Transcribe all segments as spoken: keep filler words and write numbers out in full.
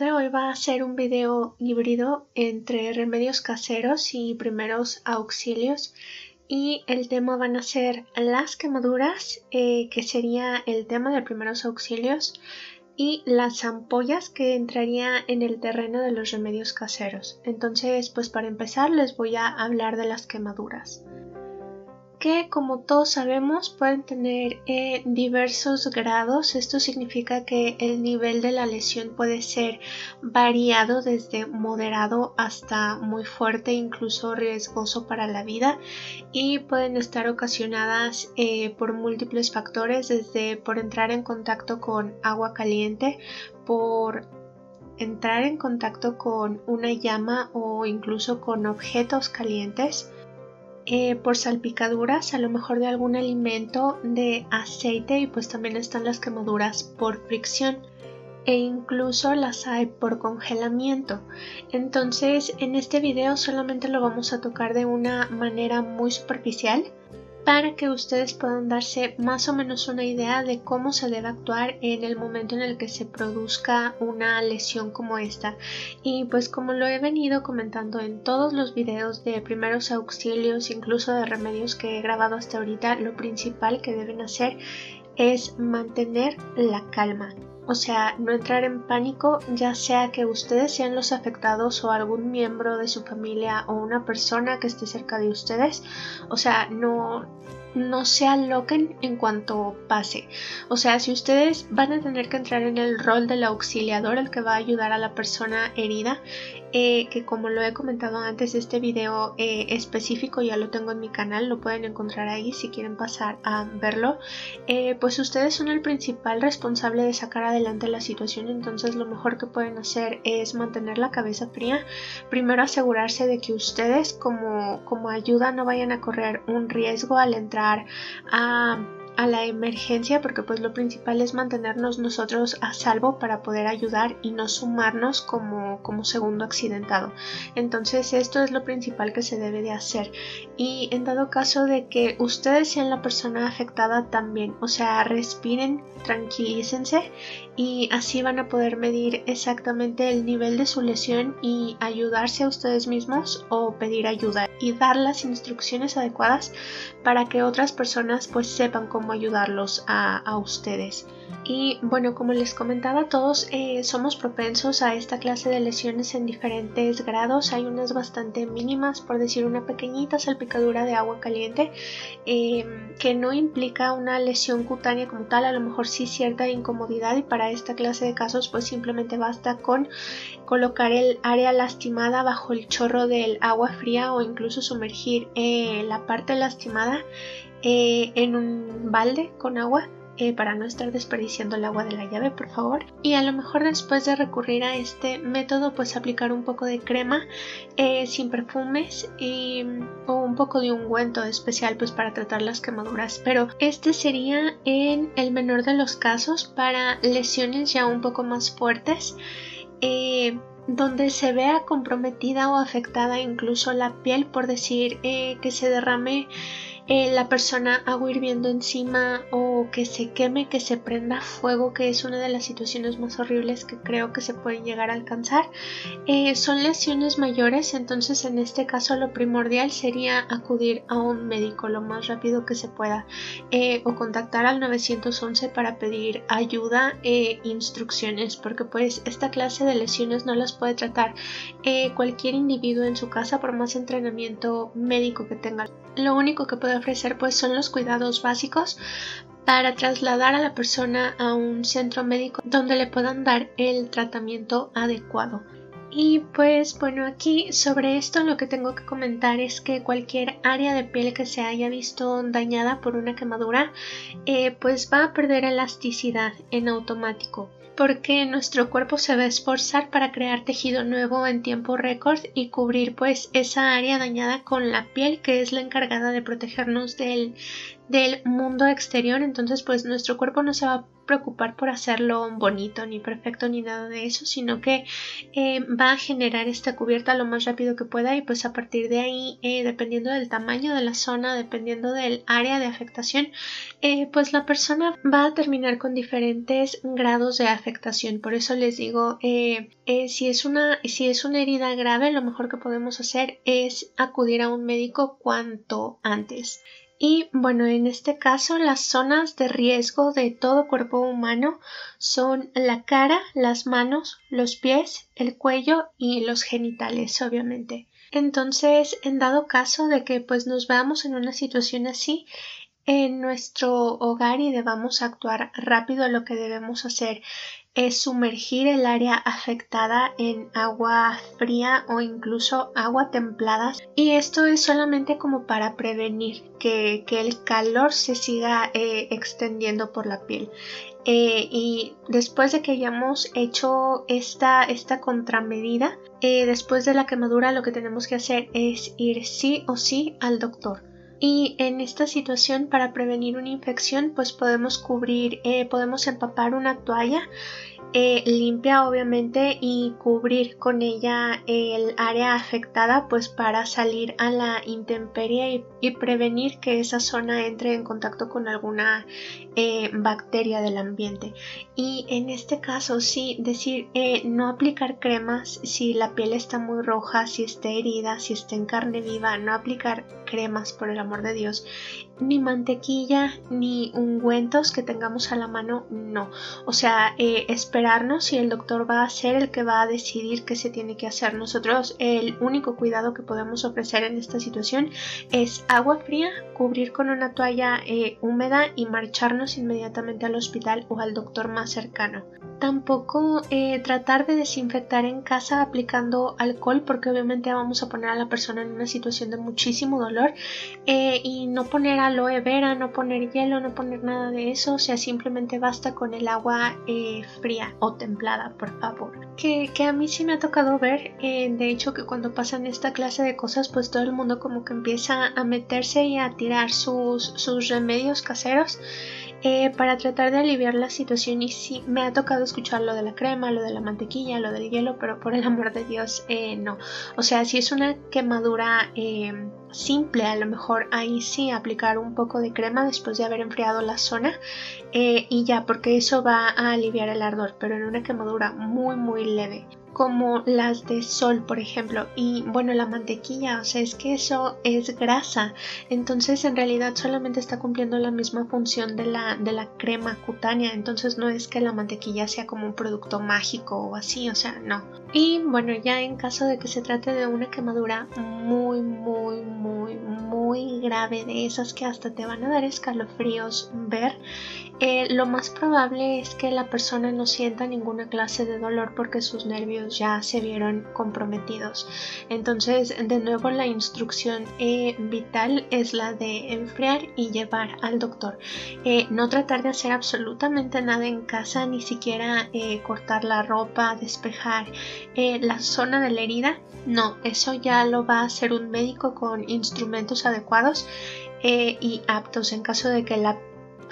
de hoy va a ser un video híbrido entre remedios caseros y primeros auxilios, y el tema van a ser las quemaduras, eh, que sería el tema de primeros auxilios, y las ampollas, que entraría en el terreno de los remedios caseros. Entonces, pues para empezar les voy a hablar de las quemaduras, que como todos sabemos pueden tener eh, diversos grados. Esto significa que el nivel de la lesión puede ser variado desde moderado hasta muy fuerte, incluso riesgoso para la vida, y pueden estar ocasionadas eh, por múltiples factores, desde por entrar en contacto con agua caliente, por entrar en contacto con una llama o incluso con objetos calientes, Eh, por salpicaduras a lo mejor de algún alimento, de aceite, y pues también están las quemaduras por fricción, e incluso las hay por congelamiento. Entonces, en este video solamente lo vamos a tocar de una manera muy superficial para que ustedes puedan darse más o menos una idea de cómo se debe actuar en el momento en el que se produzca una lesión como esta. Y pues como lo he venido comentando en todos los videos de primeros auxilios, incluso de remedios que he grabado hasta ahorita, lo principal que deben hacer es mantener la calma. O sea, no entrar en pánico, ya sea que ustedes sean los afectados o algún miembro de su familia o una persona que esté cerca de ustedes. O sea, no, no se aloquen en cuanto pase. O sea, si ustedes van a tener que entrar en el rol del auxiliador, el que va a ayudar a la persona herida, eh, que como lo he comentado antes, este video eh, específico ya lo tengo en mi canal, lo pueden encontrar ahí si quieren pasar a verlo. Eh, pues ustedes son el principal responsable de sacar adelante Adelante la situación, entonces lo mejor que pueden hacer es mantener la cabeza fría. Primero, asegurarse de que ustedes como, como ayuda no vayan a correr un riesgo al entrar a, a la emergencia, porque pues lo principal es mantenernos nosotros a salvo para poder ayudar y no sumarnos como, como segundo accidentado. Entonces, esto es lo principal que se debe de hacer, y en dado caso de que ustedes sean la persona afectada también, o sea, respiren, tranquilícense, y así van a poder medir exactamente el nivel de su lesión y ayudarse a ustedes mismos o pedir ayuda y dar las instrucciones adecuadas para que otras personas pues sepan cómo ayudarlos a, a ustedes. Y bueno, como les comentaba, todos eh, somos propensos a esta clase de lesiones en diferentes grados. Hay unas bastante mínimas, por decir una pequeñita salpicadura de agua caliente, eh, que no implica una lesión cutánea como tal, a lo mejor sí cierta incomodidad, y para esta clase de casos pues simplemente basta con colocar el área lastimada bajo el chorro del agua fría, o incluso sumergir eh, la parte lastimada eh, en un balde con agua, Eh, para no estar desperdiciando el agua de la llave, por favor. Y a lo mejor después de recurrir a este método, pues aplicar un poco de crema eh, sin perfumes, y, o un poco de ungüento especial pues para tratar las quemaduras. Pero este sería en el menor de los casos. Para lesiones ya un poco más fuertes, eh, donde se vea comprometida o afectada incluso la piel, por decir eh, que se derrame Eh, la persona agua hirviendo encima, o que se queme, que se prenda fuego, que es una de las situaciones más horribles que creo que se pueden llegar a alcanzar. Eh, son lesiones mayores, entonces en este caso lo primordial sería acudir a un médico lo más rápido que se pueda, eh, o contactar al nueve once para pedir ayuda e instrucciones, porque pues esta clase de lesiones no las puede tratar eh, cualquier individuo en su casa por más entrenamiento médico que tenga. Lo único que puede ofrecer pues son los cuidados básicos para trasladar a la persona a un centro médico donde le puedan dar el tratamiento adecuado. Y pues bueno, aquí sobre esto lo que tengo que comentar es que cualquier área de piel que se haya visto dañada por una quemadura eh, pues va a perder elasticidad en automático, porque nuestro cuerpo se va a esforzar para crear tejido nuevo en tiempo récord y cubrir pues esa área dañada con la piel, que es la encargada de protegernos del, del mundo exterior, entonces pues nuestro cuerpo no se va a preocupar por hacerlo bonito ni perfecto ni nada de eso, sino que eh, va a generar esta cubierta lo más rápido que pueda y pues a partir de ahí, eh, dependiendo del tamaño de la zona, dependiendo del área de afectación, eh, pues la persona va a terminar con diferentes grados de afectación. Por eso les digo, eh, eh, si es una, si es una herida grave, lo mejor que podemos hacer es acudir a un médico cuanto antes. Y bueno, en este caso las zonas de riesgo de todo cuerpo humano son la cara, las manos, los pies, el cuello y los genitales, obviamente. Entonces, en dado caso de que pues nos veamos en una situación así en nuestro hogar y debamos actuar rápido, lo que debemos hacer es sumergir el área afectada en agua fría o incluso agua templada, y esto es solamente como para prevenir que, que el calor se siga eh, extendiendo por la piel. Eh, y después de que hayamos hecho esta, esta contramedida, eh, después de la quemadura lo que tenemos que hacer es ir sí o sí al doctor. Y en esta situación, para prevenir una infección, pues podemos cubrir, eh, podemos empapar una toalla eh, limpia obviamente y cubrir con ella el área afectada, pues para salir a la intemperie y, y prevenir que esa zona entre en contacto con alguna eh, bacteria del ambiente. Y en este caso sí decir eh, no aplicar cremas si la piel está muy roja, si está herida, si está en carne viva, no aplicar cremas por el amor de Dios, ni mantequilla ni ungüentos que tengamos a la mano, no. O sea, eh, esperarnos y el doctor va a ser el que va a decidir qué se tiene que hacer. Nosotros el único cuidado que podemos ofrecer en esta situación es agua fría, cubrir con una toalla eh, húmeda y marcharnos inmediatamente al hospital o al doctor más cercano. Tampoco eh, tratar de desinfectar en casa aplicando alcohol, porque obviamente vamos a poner a la persona en una situación de muchísimo dolor, eh, y no poner aloe vera, no poner hielo, no poner nada de eso. O sea, simplemente basta con el agua eh, fría o templada, por favor. Que, que a mí sí me ha tocado ver, eh, de hecho, que cuando pasan esta clase de cosas pues todo el mundo como que empieza a meterse y a tirar sus, sus remedios caseros eh, para tratar de aliviar la situación. Y sí me ha tocado escuchar lo de la crema, lo de la mantequilla, lo del hielo, pero por el amor de Dios, eh, no. O sea, si es una quemadura eh, simple, a lo mejor ahí sí aplicar un poco de crema después de haber enfriado la zona eh, y ya, porque eso va a aliviar el ardor, pero en una quemadura muy muy leve como las de sol, por ejemplo. Y bueno, la mantequilla, o sea, es que eso es grasa, entonces en realidad solamente está cumpliendo la misma función de la, de la crema cutánea, entonces no es que la mantequilla sea como un producto mágico o así, o sea, no. Y bueno, ya en caso de que se trate de una quemadura muy, muy, muy, muy grave, de esas que hasta te van a dar escalofríos ver, eh, lo más probable es que la persona no sienta ninguna clase de dolor porque sus nervios ya se vieron comprometidos. Entonces, de nuevo, la instrucción eh, vital es la de enfriar y llevar al doctor. Eh, no tratar de hacer absolutamente nada en casa, ni siquiera eh, cortar la ropa, despejar eh, la zona de la herida. No, eso ya lo va a hacer un médico con instrumentos adecuados eh, y aptos en caso de que la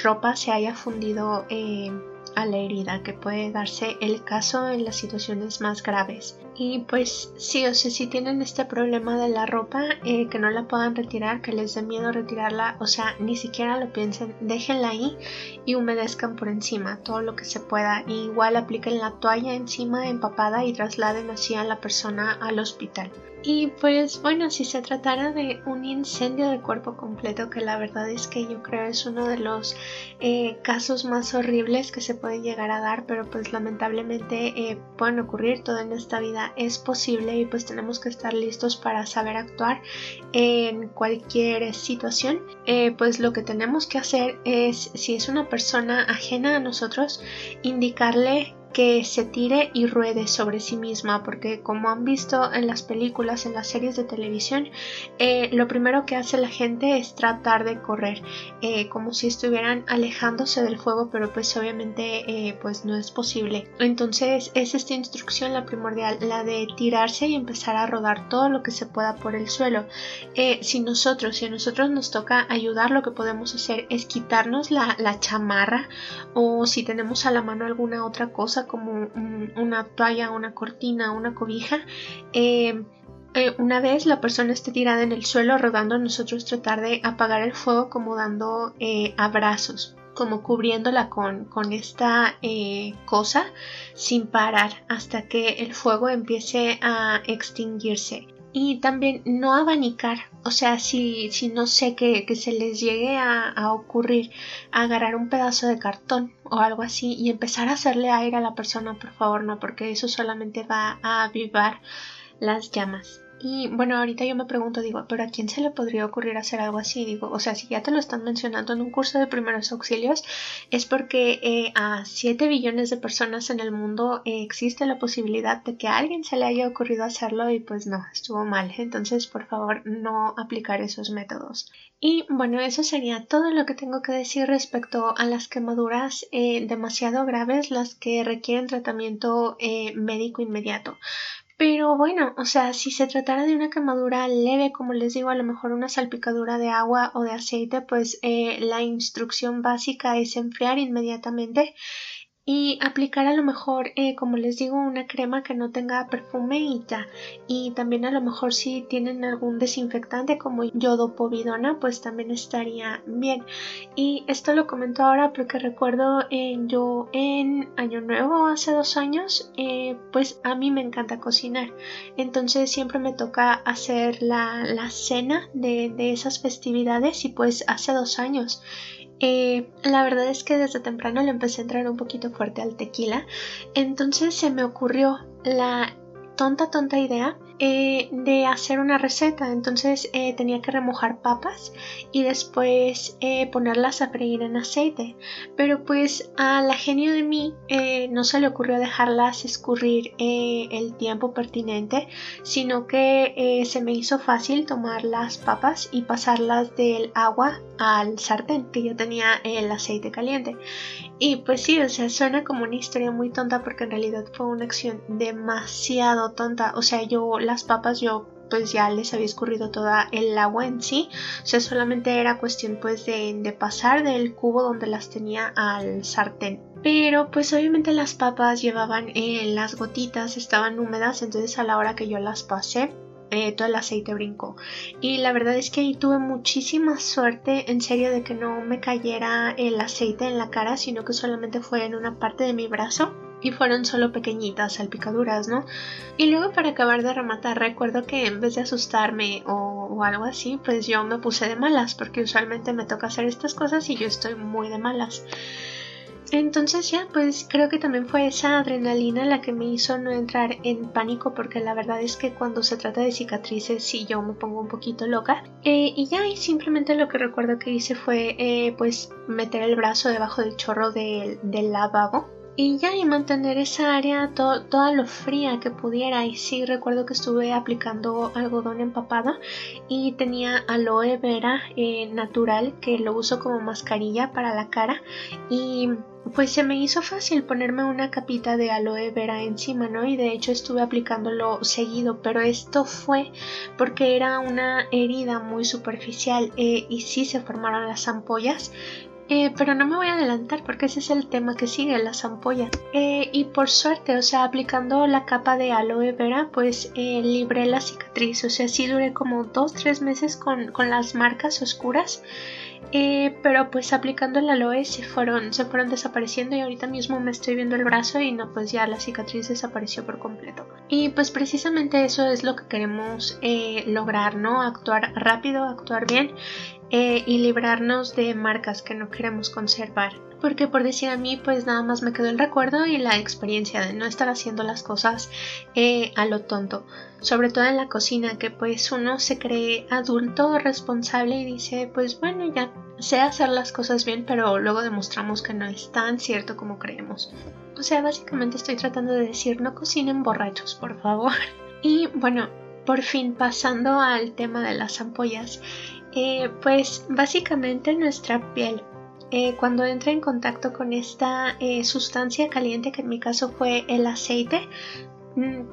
ropa se haya fundido eh, a la herida, que puede darse el caso en las situaciones más graves. Y pues sí, o sea, si tienen este problema de la ropa, eh, que no la puedan retirar, que les dé miedo retirarla, o sea, ni siquiera lo piensen, déjenla ahí y humedezcan por encima todo lo que se pueda. Y igual apliquen la toalla encima empapada y trasladen así a la persona al hospital. Y pues bueno, si se tratara de un incendio de cuerpo completo, que la verdad es que yo creo es uno de los eh, casos más horribles que se pueden llegar a dar, pero pues lamentablemente eh, pueden ocurrir, todo en esta vida es posible y pues tenemos que estar listos para saber actuar en cualquier situación. Eh, pues lo que tenemos que hacer es, si es una persona ajena a nosotros, indicarle que se tire y ruede sobre sí misma, porque como han visto en las películas, en las series de televisión, eh, lo primero que hace la gente es tratar de correr, eh, como si estuvieran alejándose del fuego, pero pues obviamente eh, pues no es posible. Entonces es esta instrucción la primordial, la de tirarse y empezar a rodar todo lo que se pueda por el suelo. Eh, si nosotros, si a nosotros nos toca ayudar, lo que podemos hacer es quitarnos la, la chamarra, o si tenemos a la mano alguna otra cosa como una toalla, una cortina, una cobija. Eh, eh, una vez la persona esté tirada en el suelo rodando, nosotros tratar de apagar el fuego como dando eh, abrazos, como cubriéndola con, con esta eh, cosa sin parar hasta que el fuego empiece a extinguirse. Y también no abanicar, o sea, si, si no sé que, que se les llegue a, a ocurrir agarrar un pedazo de cartón o algo así y empezar a hacerle aire a la persona, por favor no, porque eso solamente va a avivar las llamas. Y bueno, ahorita yo me pregunto, digo, ¿pero a quién se le podría ocurrir hacer algo así? Digo, o sea, si ya te lo están mencionando en un curso de primeros auxilios, es porque eh, a siete billones de personas en el mundo eh, existe la posibilidad de que a alguien se le haya ocurrido hacerlo y pues no, estuvo mal. Entonces, por favor, no aplicar esos métodos. Y bueno, eso sería todo lo que tengo que decir respecto a las quemaduras eh, demasiado graves, las que requieren tratamiento eh, médico inmediato. Pero bueno, o sea, si se tratara de una quemadura leve, como les digo, a lo mejor una salpicadura de agua o de aceite, pues eh, la instrucción básica es enfriar inmediatamente y aplicar a lo mejor, eh, como les digo, una crema que no tenga perfume y ya. Y también a lo mejor si tienen algún desinfectante como yodopovidona, pues también estaría bien. Y esto lo comento ahora porque recuerdo eh, yo en Año Nuevo hace dos años, eh, pues a mí me encanta cocinar. Entonces siempre me toca hacer la, la cena de, de esas festividades y pues hace dos años. Eh, la verdad es que desde temprano le empecé a entrar un poquito fuerte al tequila, entonces se me ocurrió la tonta tonta idea eh, de hacer una receta. Entonces eh, tenía que remojar papas y después eh, ponerlas a freír en aceite, pero pues a la genio de mí eh, no se le ocurrió dejarlas escurrir eh, el tiempo pertinente, sino que eh, se me hizo fácil tomar las papas y pasarlas del agua al sartén, que yo tenía el aceite caliente. Y pues sí, o sea, suena como una historia muy tonta porque en realidad fue una acción demasiado tonta. O sea, yo las papas yo pues ya les había escurrido toda el agua en sí, o sea, solamente era cuestión pues de, de pasar del cubo donde las tenía al sartén. Pero pues obviamente las papas llevaban eh, las gotitas, estaban húmedas, entonces a la hora que yo las pasé, Eh, todo el aceite brincó. Y la verdad es que ahí tuve muchísima suerte, en serio, de que no me cayera el aceite en la cara, sino que solamente fue en una parte de mi brazo y fueron solo pequeñitas salpicaduras, ¿no? Y luego, para acabar de rematar, recuerdo que en vez de asustarme o, o algo así, pues yo me puse de malas, porque usualmente me toca hacer estas cosas y yo estoy muy de malas. Entonces ya, pues creo que también fue esa adrenalina la que me hizo no entrar en pánico, porque la verdad es que cuando se trata de cicatrices sí yo me pongo un poquito loca. Eh, y ya, y simplemente lo que recuerdo que hice fue eh, pues meter el brazo debajo del chorro del, del lavabo. Y ya, y mantener esa área to toda lo fría que pudiera. Y sí, recuerdo que estuve aplicando algodón empapado y tenía aloe vera eh, natural, que lo uso como mascarilla para la cara. Y pues se me hizo fácil ponerme una capita de aloe vera encima, ¿no? Y de hecho estuve aplicándolo seguido, pero esto fue porque era una herida muy superficial eh, y sí se formaron las ampollas. Eh, pero no me voy a adelantar porque ese es el tema que sigue, las ampollas. Eh, y por suerte, o sea, aplicando la capa de aloe vera, pues eh, libré la cicatriz. O sea, sí duré como dos tres meses con, con las marcas oscuras. Eh, pero pues aplicando el aloe se fueron, se fueron desapareciendo, y ahorita mismo me estoy viendo el brazo y no, pues ya la cicatriz desapareció por completo. Y pues precisamente eso es lo que queremos eh, lograr, ¿no? Actuar rápido, actuar bien. eh, y librarnos de marcas que no queremos conservar. Porque por decir a mí, pues nada más me quedó el recuerdo y la experiencia de no estar haciendo las cosas eh, a lo tonto. Sobre todo en la cocina, que pues uno se cree adulto, responsable y dice, pues bueno, ya sé hacer las cosas bien, pero luego demostramos que no es tan cierto como creemos. O sea, básicamente estoy tratando de decir, no cocinen borrachos, por favor. Y bueno, por fin pasando al tema de las ampollas, eh, pues básicamente nuestra piel, Eh, cuando entra en contacto con esta eh, sustancia caliente, que en mi caso fue el aceite,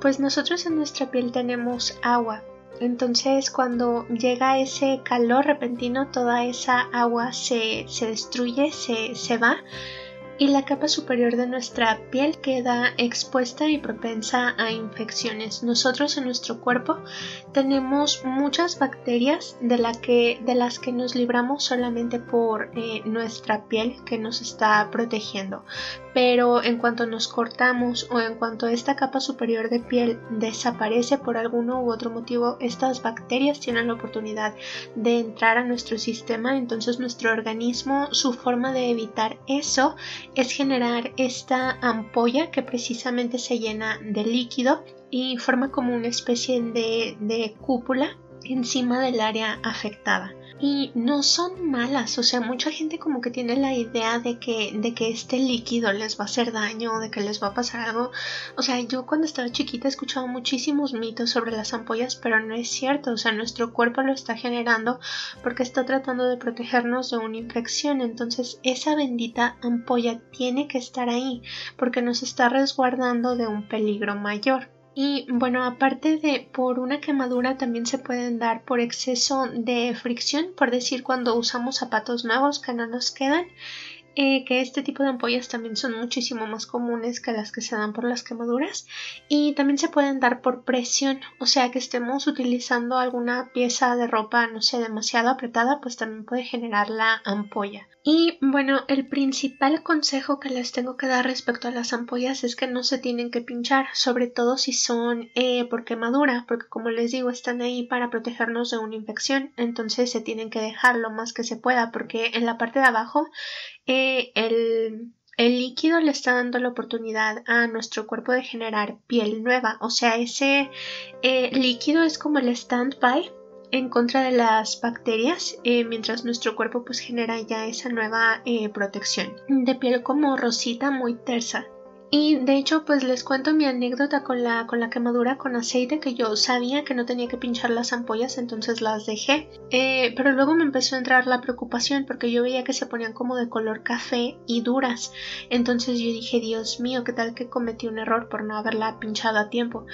pues nosotros en nuestra piel tenemos agua. Entonces cuando llega ese calor repentino, toda esa agua se, se destruye, se, se va, y la capa superior de nuestra piel queda expuesta y propensa a infecciones. Nosotros en nuestro cuerpo tenemos muchas bacterias de, la que, de las que nos libramos solamente por eh, nuestra piel que nos está protegiendo. Pero en cuanto nos cortamos o en cuanto esta capa superior de piel desaparece por alguno u otro motivo, estas bacterias tienen la oportunidad de entrar a nuestro sistema. Entonces nuestro organismo, su forma de evitar eso es generar esta ampolla que precisamente se llena de líquido y forma como una especie de, de cúpula encima del área afectada. Y no son malas, o sea, mucha gente como que tiene la idea de que, de que este líquido les va a hacer daño, de que les va a pasar algo. O sea, yo cuando estaba chiquita escuchaba muchísimos mitos sobre las ampollas, pero no es cierto. O sea, nuestro cuerpo lo está generando porque está tratando de protegernos de una infección. Entonces esa bendita ampolla tiene que estar ahí porque nos está resguardando de un peligro mayor. Y bueno, aparte de por una quemadura, también se pueden dar por exceso de fricción, por decir cuando usamos zapatos nuevos que no nos quedan, eh, que este tipo de ampollas también son muchísimo más comunes que las que se dan por las quemaduras. Y también se pueden dar por presión, o sea que estemos utilizando alguna pieza de ropa, no sé, demasiado apretada, pues también puede generar la ampolla. Y bueno, el principal consejo que les tengo que dar respecto a las ampollas es que no se tienen que pinchar, sobre todo si son eh, por quemadura, porque como les digo, están ahí para protegernos de una infección, entonces se tienen que dejar lo más que se pueda, porque en la parte de abajo eh, el... El líquido le está dando la oportunidad a nuestro cuerpo de generar piel nueva. O sea, ese eh, líquido es como el stand-by en contra de las bacterias, eh, mientras nuestro cuerpo pues genera ya esa nueva eh, protección de piel como rosita, muy tersa. Y de hecho pues les cuento mi anécdota con la, con la quemadura con aceite, que yo sabía que no tenía que pinchar las ampollas, entonces las dejé, eh, pero luego me empezó a entrar la preocupación porque yo veía que se ponían como de color café y duras. Entonces yo dije, Dios mío, qué tal que cometí un error por no haberla pinchado a tiempo,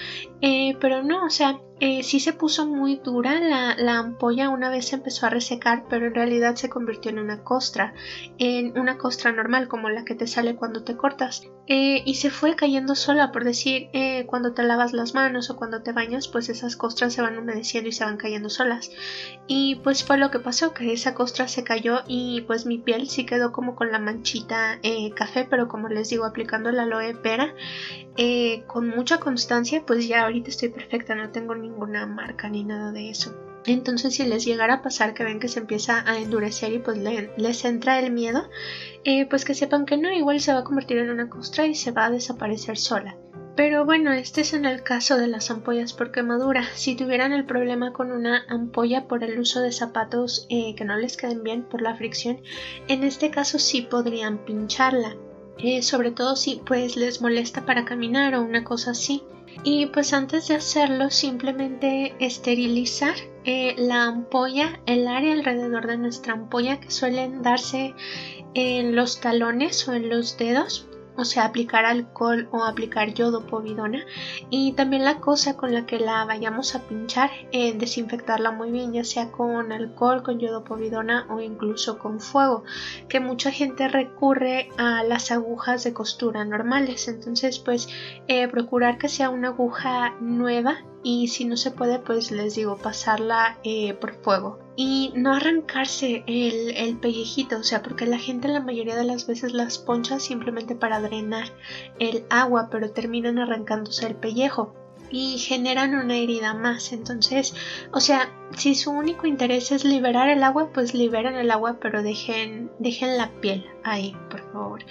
eh, pero no, o sea, eh, sí se puso muy dura la, la ampolla. Una vez se empezó a resecar, pero en realidad se convirtió en una costra, en una costra normal como la que te sale cuando te cortas. Eh, y se fue cayendo sola, por decir, eh, cuando te lavas las manos o cuando te bañas, pues esas costras se van humedeciendo y se van cayendo solas. Y pues fue lo que pasó, que esa costra se cayó y pues mi piel sí quedó como con la manchita eh, café, pero como les digo, aplicando la aloe vera eh, con mucha constancia, pues ya ahorita estoy perfecta, no tengo ninguna marca ni nada de eso. Entonces si les llegara a pasar que ven que se empieza a endurecer y pues le, les entra el miedo, eh, pues que sepan que no, igual se va a convertir en una costra y se va a desaparecer sola. Pero bueno, este es en el caso de las ampollas por quemadura. Si tuvieran el problema con una ampolla por el uso de zapatos eh, que no les queden bien por la fricción, en este caso sí podrían pincharla, eh, sobre todo si pues les molesta para caminar o una cosa así. Y pues antes de hacerlo, simplemente esterilizar eh, la ampolla, el área alrededor de nuestra ampolla que suelen darse en los talones o en los dedos. O sea, aplicar alcohol o aplicar yodo, povidona, y también la cosa con la que la vayamos a pinchar, eh, desinfectarla muy bien, ya sea con alcohol, con yodo, povidona o incluso con fuego, que mucha gente recurre a las agujas de costura normales. Entonces pues eh, procurar que sea una aguja nueva, y si no se puede, pues les digo, pasarla eh, por fuego. Y no arrancarse el, el pellejito, o sea, porque la gente la mayoría de las veces las poncha simplemente para drenar el agua, pero terminan arrancándose el pellejo. y generan una herida más. Entonces, o sea, si su único interés es liberar el agua, pues liberen el agua, pero dejen, dejen la piel ahí, por favor.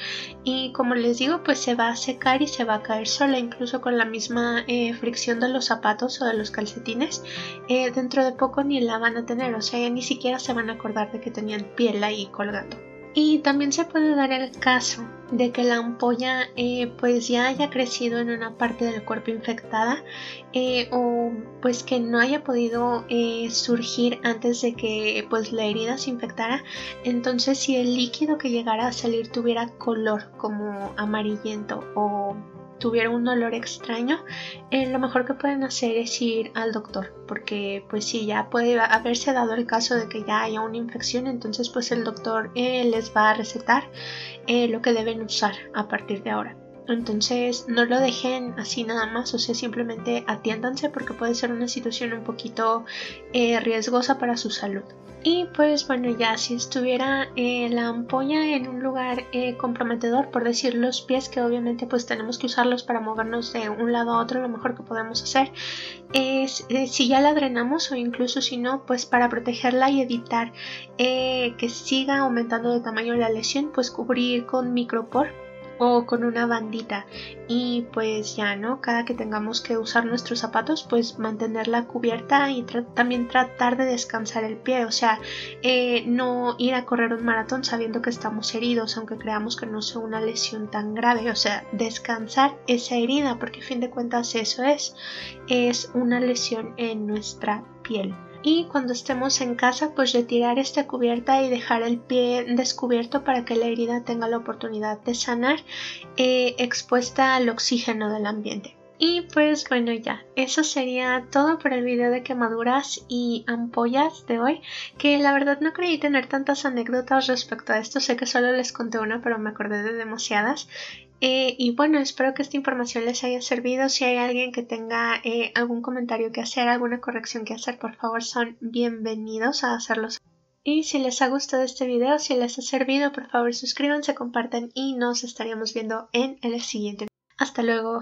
Y como les digo, pues se va a secar y se va a caer sola, incluso con la misma eh, fricción de los zapatos o de los calcetines. Eh, dentro de poco ni la van a tener, o sea, ya ni siquiera se van a acordar de que tenían piel ahí colgando. Y también se puede dar el caso de que la ampolla eh, pues ya haya crecido en una parte del cuerpo infectada eh, o pues que no haya podido eh, surgir antes de que pues la herida se infectara. Entonces, si el líquido que llegara a salir tuviera color como amarillento o tuviera un olor extraño, eh, lo mejor que pueden hacer es ir al doctor, porque pues sí, ya puede haberse dado el caso de que ya haya una infección. Entonces pues el doctor eh, les va a recetar eh, lo que deben usar a partir de ahora. Entonces no lo dejen así nada más, o sea, simplemente atiéndanse porque puede ser una situación un poquito eh, riesgosa para su salud. Y pues bueno, ya si estuviera eh, la ampolla en un lugar eh, comprometedor, por decir los pies, que obviamente pues tenemos que usarlos para movernos de un lado a otro, lo mejor que podemos hacer es eh, si ya la drenamos o incluso si no, pues para protegerla y evitar eh, que siga aumentando de tamaño la lesión, pues cubrir con micropor o con una bandita. Y pues ya, ¿no? Cada que tengamos que usar nuestros zapatos, pues mantenerla cubierta y tra también tratar de descansar el pie. O sea, eh, no ir a correr un maratón sabiendo que estamos heridos, aunque creamos que no sea una lesión tan grave. O sea, descansar esa herida, porque a fin de cuentas eso es, es una lesión en nuestra piel. Y cuando estemos en casa, pues retirar esta cubierta y dejar el pie descubierto para que la herida tenga la oportunidad de sanar, eh, expuesta al oxígeno del ambiente. Y pues bueno, ya, eso sería todo por el video de quemaduras y ampollas de hoy, que la verdad no creí tener tantas anécdotas respecto a esto. Sé que solo les conté una, pero me acordé de demasiadas. Eh, y bueno, espero que esta información les haya servido. Si hay alguien que tenga eh, algún comentario que hacer, alguna corrección que hacer, por favor, son bienvenidos a hacerlos. Y si les ha gustado este video, si les ha servido, por favor suscríbanse, compartan y nos estaríamos viendo en el siguiente. Hasta luego.